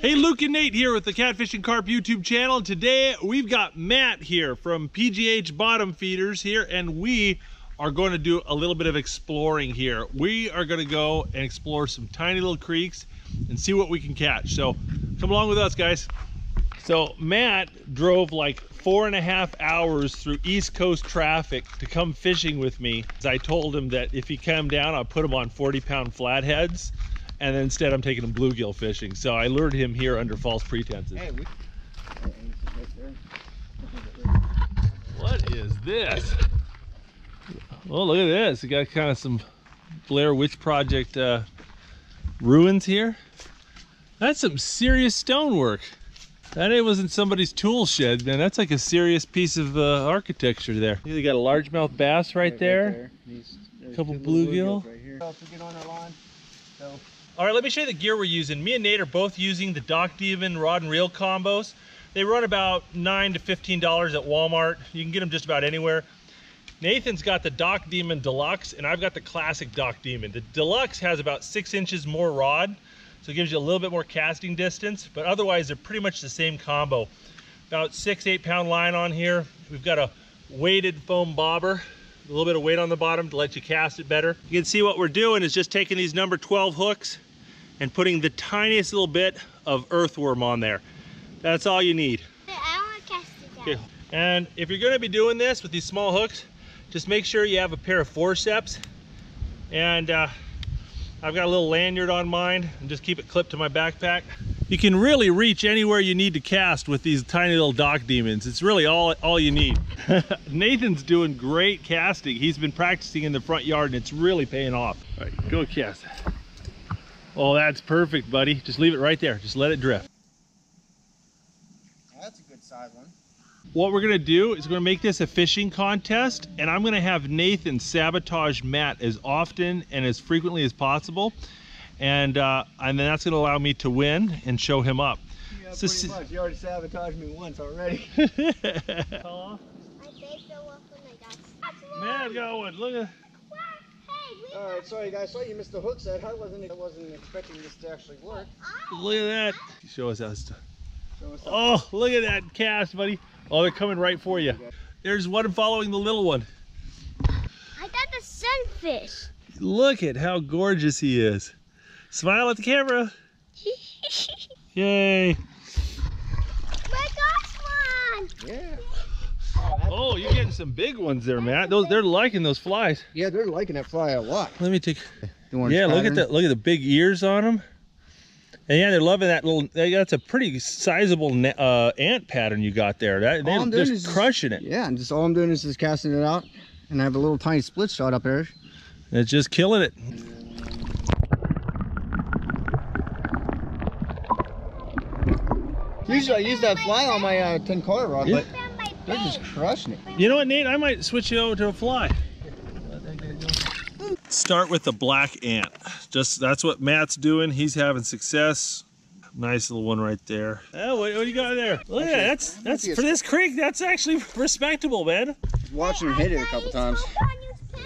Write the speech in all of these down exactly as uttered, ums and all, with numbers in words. Hey, Luke and Nate here with the Catfish and Carp YouTube channel. Today we've got Matt here from P G H Bottom Feeders here, and we are going to do a little bit of exploring here. We are going to go and explore some tiny little creeks and see what we can catch. So come along with us, guys. So Matt drove like four and a half hours through East Coast traffic to come fishing with me. I told him that if he came down, I'll put him on forty pound flatheads. And then instead I'm taking him bluegill fishing. So I lured him here under false pretenses. Hey, we... What is this? Well, look at this. We got kind of some Blair Witch Project uh, ruins here. That's some serious stonework. That it wasn't somebody's tool shed, man. That's like a serious piece of uh, architecture there. You got a largemouth bass right, right there. Right there. These, a couple bluegill. Right here. If we get on our line, so. All right, let me show you the gear we're using. Me and Nate are both using the Doc Demon rod and reel combos. They run about nine to fifteen dollars at Walmart. You can get them just about anywhere. Nathan's got the Doc Demon Deluxe, and I've got the classic Doc Demon. The Deluxe has about six inches more rod, so it gives you a little bit more casting distance, but otherwise they're pretty much the same combo. About six, eight pound line on here. We've got a weighted foam bobber, a little bit of weight on the bottom to let you cast it better. You can see what we're doing is just taking these number twelve hooks and putting the tiniest little bit of earthworm on there. That's all you need. I don't want to cast it down. Okay. And if you're gonna be doing this with these small hooks, just make sure you have a pair of forceps. And uh, I've got a little lanyard on mine and just keep it clipped to my backpack. You can really reach anywhere you need to cast with these tiny little Doc Demons. It's really all, all you need. Nathan's doing great casting. He's been practicing in the front yard and it's really paying off. All right, go cast. Oh, that's perfect, buddy. Just leave it right there. Just let it drift. That's a good side one. What we're gonna do is we're gonna make this a fishing contest, and I'm gonna have Nathan sabotage Matt as often and as frequently as possible, and uh, and then that's gonna allow me to win and show him up. Yeah, so, pretty much. You already sabotaged me once already. I saved the one I got. Matt got one. Look at. All right, sorry guys, sorry you missed the hook set. I wasn't I wasn't expecting this to actually work. Look at that. Show us that stuff. Oh, look at that cast, buddy. Oh, they're coming right for you. There's one following the little one. I got the sunfish. Look at how gorgeous he is. Smile at the camera. Yay. My gosh, one. Yeah. Oh, you're getting some big ones there, Matt. Those, they're liking those flies. Yeah, they're liking that fly a lot. Let me take. Yeah, look at that. Look at the big ears on them. And yeah, they're loving that little, that's a pretty sizable uh, ant pattern you got there. That, they're just is, crushing it. Yeah, and just all I'm doing is just casting it out. And I have a little tiny split shot up there. And it's just killing it. Usually I use that fly on my uh, ten-color rod, yeah. But they're just crushing it. You know what, Nate? I might switch you over to a fly. Start with the black ant. Just that's what Matt's doing. He's having success. Nice little one right there. Oh, what, what do you got there? Look at that. That's that's for this creek. That's actually respectable, man. Watch him hit it a couple times.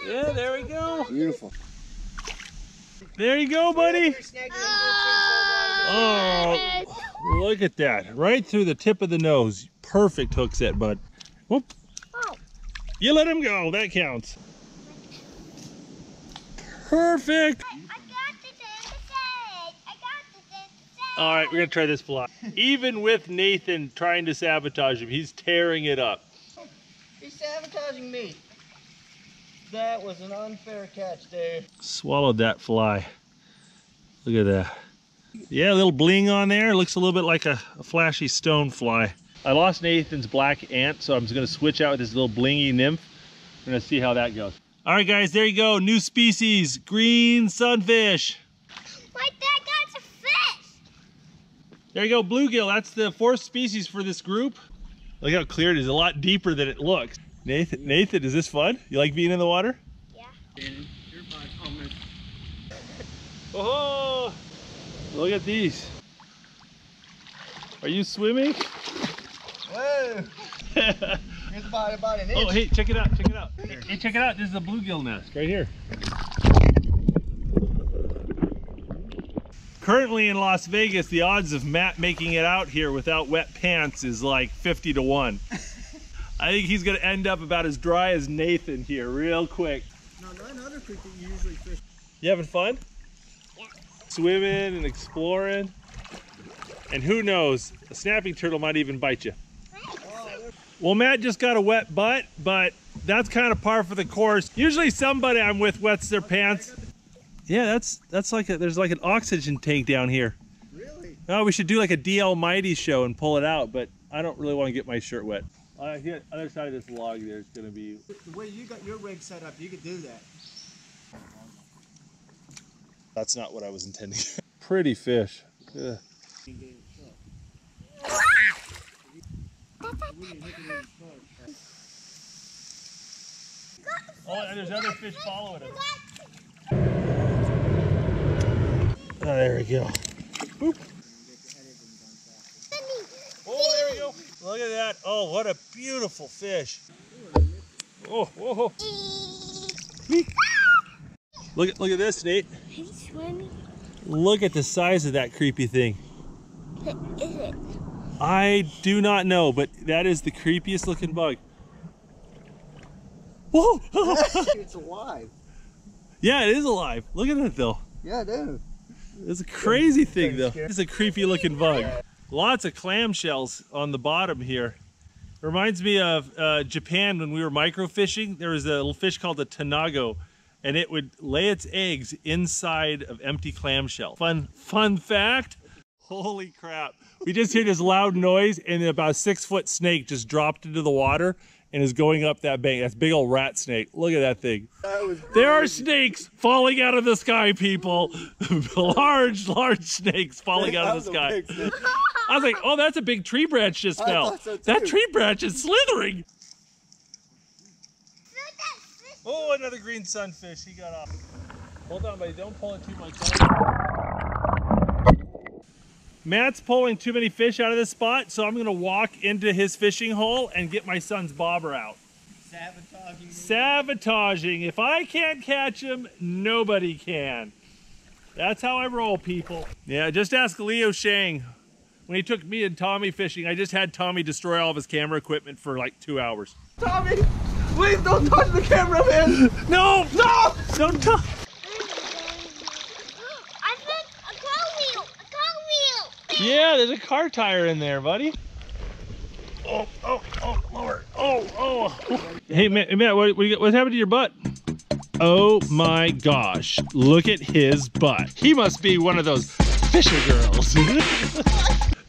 Yeah, there we go. Beautiful. There you go, buddy. Oh, look at that! Right through the tip of the nose. Perfect hook set, bud. Whoop. You let him go. That counts. Perfect. I, I got this in the sand. I got this in the sand. All right, we're going to try this fly. Even with Nathan trying to sabotage him, he's tearing it up. He's sabotaging me. That was an unfair catch, Dave. Swallowed that fly. Look at that. Yeah, a little bling on there. Looks a little bit like a, a flashy stone fly. I lost Nathan's black ant, so I'm just going to switch out with this little blingy nymph. We're going to see how that goes. All right, guys, there you go. New species, green sunfish. Like that, guy's a fish. There you go, bluegill. That's the fourth species for this group. Look how clear it is. A lot deeper than it looks. Nathan, Nathan, is this fun? You like being in the water? Yeah. Oh, look at these. Are you swimming? Whoa. Here's about, about an inch. Oh, hey, check it out, check it out. Hey, check it out. This is a bluegill nest right here. Currently in Las Vegas, the odds of Matt making it out here without wet pants is like fifty to one. I think he's gonna end up about as dry as Nathan here real quick. Now, another creek that you usually fish. You having fun? Yeah. Swimming and exploring. And who knows, a snapping turtle might even bite you. Well, Matt just got a wet butt, but that's kind of par for the course. Usually somebody I'm with wets their pants. Yeah, that's that's like a, there's like an oxygen tank down here. Really? Oh, we should do like a D L Mighty show and pull it out, but I don't really want to get my shirt wet. Uh, here, other side of this log there is going to be... The way you got your rig set up, you could do that. That's not what I was intending. Pretty fish. Ugh. Oh, and there's other fish following us. Oh, there we go. Boop. Oh, there we go. Look at that. Oh, what a beautiful fish. Oh, whoa. Look at, look at this, Nate. He's swimming. Look at the size of that creepy thing. What is it? I do not know, but that is the creepiest looking bug. Whoa! It's alive. Yeah, it is alive. Look at it though. Yeah, it is. It's a crazy it's thing though. Scary. It's a creepy looking bug. Lots of clamshells on the bottom here. It reminds me of uh, Japan when we were microfishing. There was a little fish called the Tanago, and it would lay its eggs inside of empty clamshell. Fun, fun fact. Holy crap. We just hear this loud noise and about a six foot snake just dropped into the water and is going up that bank. That's big old rat snake. Look at that thing. That was there are snakes falling out of the sky, people. large, large snakes falling out of the sky. I was like, oh, that's a big tree branch just fell. So that tree branch is slithering. Oh, another green sunfish. He got off. Hold on, buddy. Don't pull it too much. Matt's pulling too many fish out of this spot, so I'm gonna walk into his fishing hole and get my son's bobber out. Sabotaging. Sabotaging. If I can't catch him, nobody can. That's how I roll, people. Yeah, just ask Leo Shang. When he took me and Tommy fishing, I just had Tommy destroy all of his camera equipment for like two hours. Tommy, please don't touch the camera, man. No, no, don't touch. Yeah, there's a car tire in there, buddy. Oh, oh, oh, lower. Oh, oh. Hey, Matt, Matt what, what happened to your butt? Oh my gosh, look at his butt. He must be one of those fisher girls.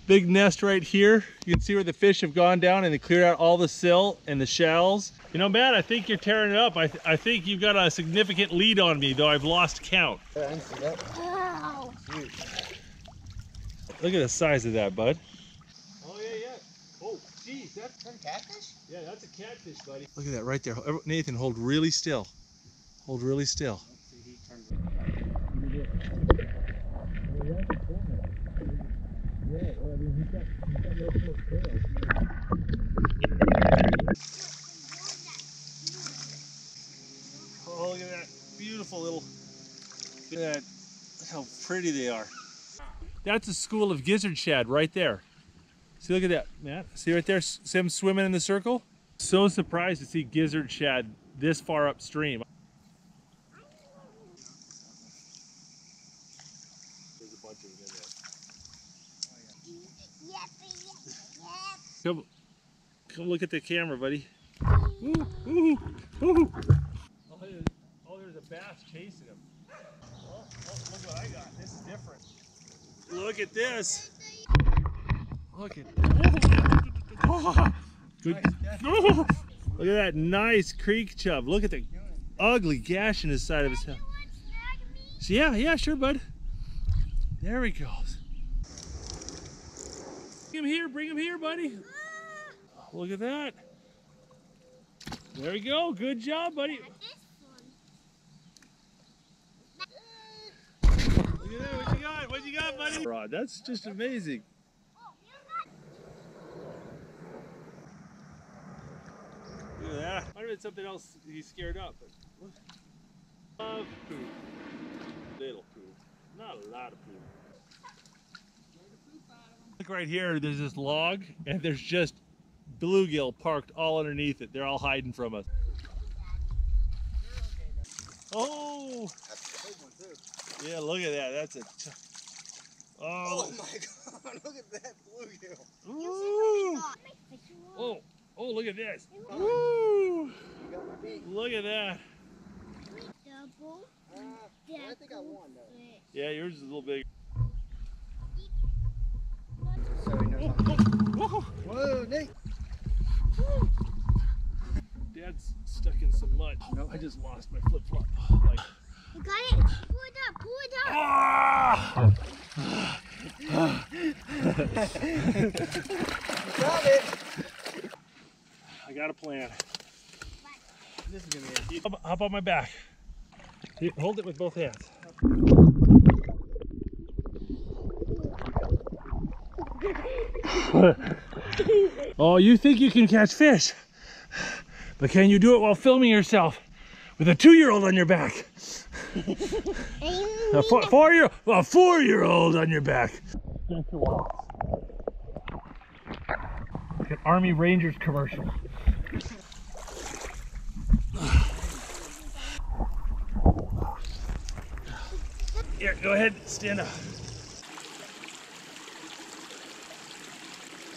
Big nest right here. You can see where the fish have gone down and they cleared out all the silt and the shells. You know, Matt, I think you're tearing it up. I, th I think you've got a significant lead on me, though I've lost count. Yeah, I didn't see that. Wow. Look at the size of that, bud. Oh, yeah, yeah. Oh, geez, that's a catfish? Yeah, that's a catfish, buddy. Look at that right there. Nathan, hold really still. Hold really still. Oh, look at that beautiful little... Look at that, how pretty they are. That's a school of gizzard shad right there. See, look at that, Matt. See right there, see him swimming in the circle? So surprised to see gizzard shad this far upstream. There's a bunch of them in there. Come, come look at the camera, buddy. Ooh, ooh, ooh. Oh, there's, oh, there's a bass chasing him. Oh, oh, look what I got. This is different. Look at this. Look at that. Oh, good. Oh, look at that nice creek chub. Look at the ugly gash in the side of his head. So yeah, yeah, sure, bud. There he goes. Bring him here, bring him here, buddy. Oh, look at that. There we go. Good job, buddy. Look at that. What you got? What you got, buddy? Rod, that's just amazing. Look at that. Might have been something else he's scared up. But what? Love poop. Little poop. Not a lot of poop. like right here, there's this log and there's just bluegill parked all underneath it. They're all hiding from us. Oh! That's a big one too. Yeah, look at that. That's a... T oh. Oh my god, look at that bluegill. Ooh! Oh, oh, look at this. Ooh! Look at that. Double. Uh, I think I won though. Yeah, yours is a little bigger. So he knows how to... Whoa, whoa, Nate! Dad's stuck in some mud. No, I just lost my flip flop. Like... You got it? Pull it up, pull it up! Ah! Got it! I got a plan. This is gonna be it. Hop, hop on my back. Here, hold it with both hands. Oh, you think you can catch fish, but can you do it while filming yourself with a two-year-old on your back? a four, four year, a four-year-old on your back. An Army Rangers commercial. Here, go ahead, stand up.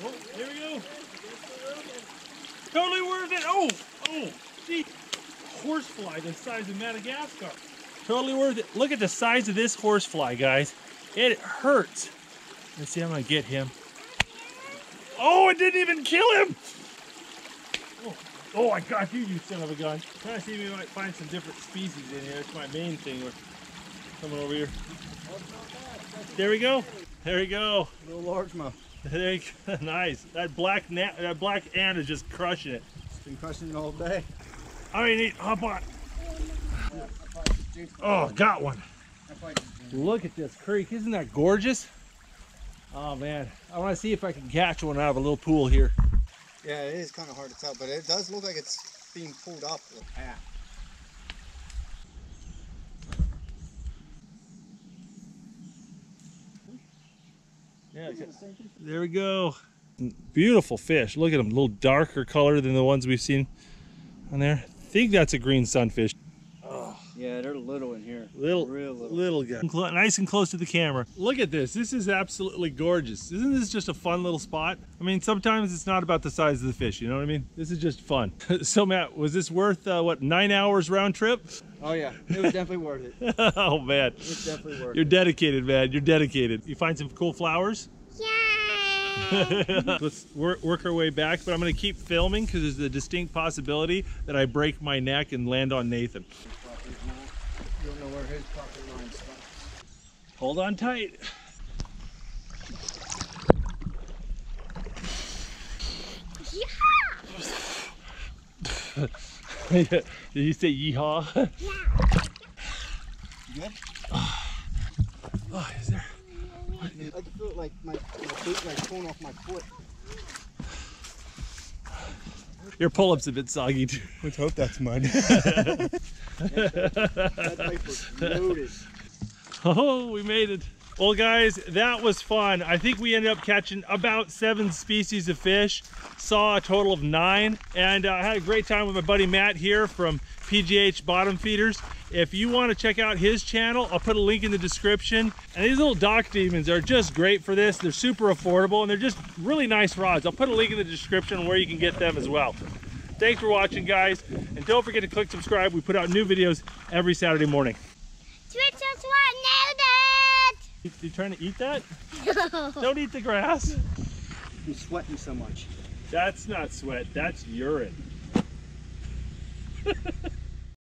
Oh, here we go. Totally worth it. Oh, oh, gee. Horsefly the size of Madagascar. Totally worth it. Look at the size of this horsefly, guys. It hurts. Let's see, I'm gonna get him. Oh, it didn't even kill him. Oh, oh I got you, you son of a gun. I'm trying to see if we might find some different species in here. It's my main thing. We're coming over here. There we go. There we go. A little largemouth. There you go. Nice. That black na that black ant is just crushing it. It's been crushing it all day. All right, Nate, hop on. Oh, got one. Look at this creek. Isn't that gorgeous? Oh man, I want to see if I can catch one out of a little pool here. Yeah, it is kind of hard to tell, but it does look like it's being pulled up with a path. Yeah, there we go. Beautiful fish. Look at them. A little darker color than the ones we've seen on there. I think that's a green sunfish. Oh. Yeah, they're little in here. Little, real little. Little guy. Nice and close to the camera. Look at this. This is absolutely gorgeous. Isn't this just a fun little spot? I mean, sometimes it's not about the size of the fish. You know what I mean? This is just fun. So, Matt, was this worth, uh, what, nine hours round trip? Oh yeah, it was definitely worth it. Oh man, it's definitely worth it. You're dedicated, man. You're dedicated. You find some cool flowers? Yeah. Let's work, work our way back, but I'm gonna keep filming because there's the distinct possibility that I break my neck and land on Nathan. You don't know where his property line stops. Hold on tight. Yeah. Did you say yeehaw? Yeah. You good? Oh, is there? I can feel it like my, my feet like pulling off my foot. Your pull-up's a bit soggy too. Let's hope that's mud. That knife was loaded. Oh, we made it. Well guys, that was fun. I think we ended up catching about seven species of fish, saw a total of nine, and I uh, had a great time with my buddy Matt here from P G H Bottom Feeders. If you want to check out his channel, I'll put a link in the description. And these little Doc Demons are just great for this. They're super affordable and they're just really nice rods. I'll put a link in the description where you can get them as well. Thanks for watching guys, and don't forget to click subscribe. We put out new videos every Saturday morning. You trying to eat that? No. Don't eat the grass. I'm sweating so much. That's not sweat, that's urine.